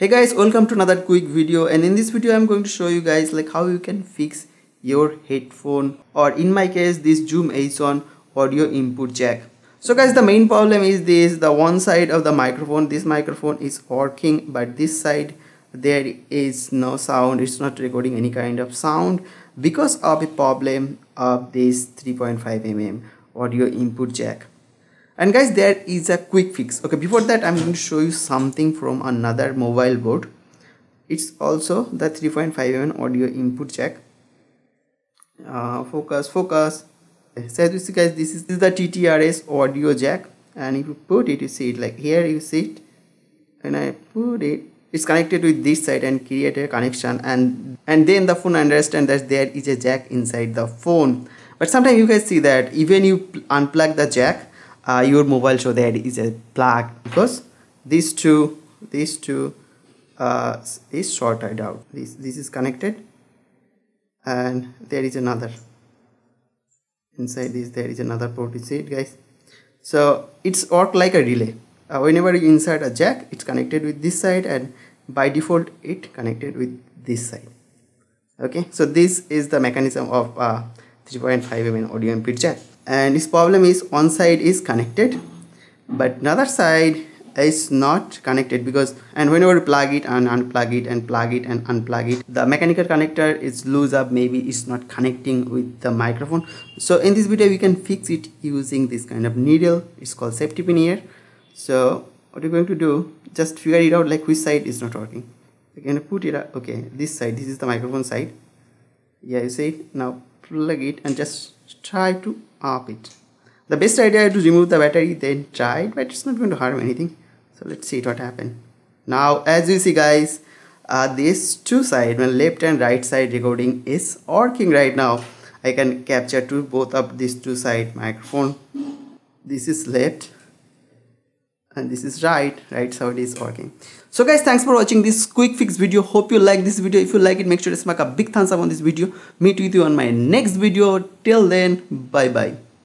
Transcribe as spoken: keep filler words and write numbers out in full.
Hey guys, welcome to another quick video, and in this video I'm going to show you guys like how you can fix your headphone, or in my case this Zoom H one audio input jack. So guys, the main problem is this: the one side of the microphone, this microphone is working, but this side there is no sound. It's not recording any kind of sound because of a problem of this three point five millimeter audio input jack. And guys, there is a quick fix. Okay, before that I'm going to show you something from another mobile board. It's also the three point five millimeter audio input jack. Uh, focus, focus. So as you see guys, this is, this is the T T R S audio jack, and if you put it, you see it like here, you see it, and I put it, it's connected with this side and create a connection, and and then the phone understand that there is a jack inside the phone. But sometimes you guys see that even you unplug the jack, Uh, your mobile show that is a plug, because these two these two uh, is shorted out. This this is connected, and there is another inside this, there is another port, you see it guys. So it's work like a relay. Uh, whenever you insert a jack, it's connected with this side, and by default it connected with this side. Okay, so this is the mechanism of uh, three point five millimeter audio input jack. And this problem is one side is connected, but another side is not connected, because and whenever you plug it and unplug it and plug it and unplug it, the mechanical connector is loose up, maybe it's not connecting with the microphone. So in this video we can fix it using this kind of needle. It's called safety pin here. So what you're going to do, just figure it out like which side is not working. You're going to put it up. Okay, this side, this is the microphone side. Yeah, you see it now. Plug it and just try to up it. The best idea is to remove the battery, then try it, but it's not going to harm anything. So let's see what happened. Now as you see guys, uh, these two sides, when left and right side recording is working right now. I can capture to both of these two side microphone. This is left and this is right. Right side is working. So guys, thanks for watching this quick fix video. Hope you like this video. If you like it, make sure to smack a big thumbs up on this video. Meet with you on my next video. Till then, bye bye.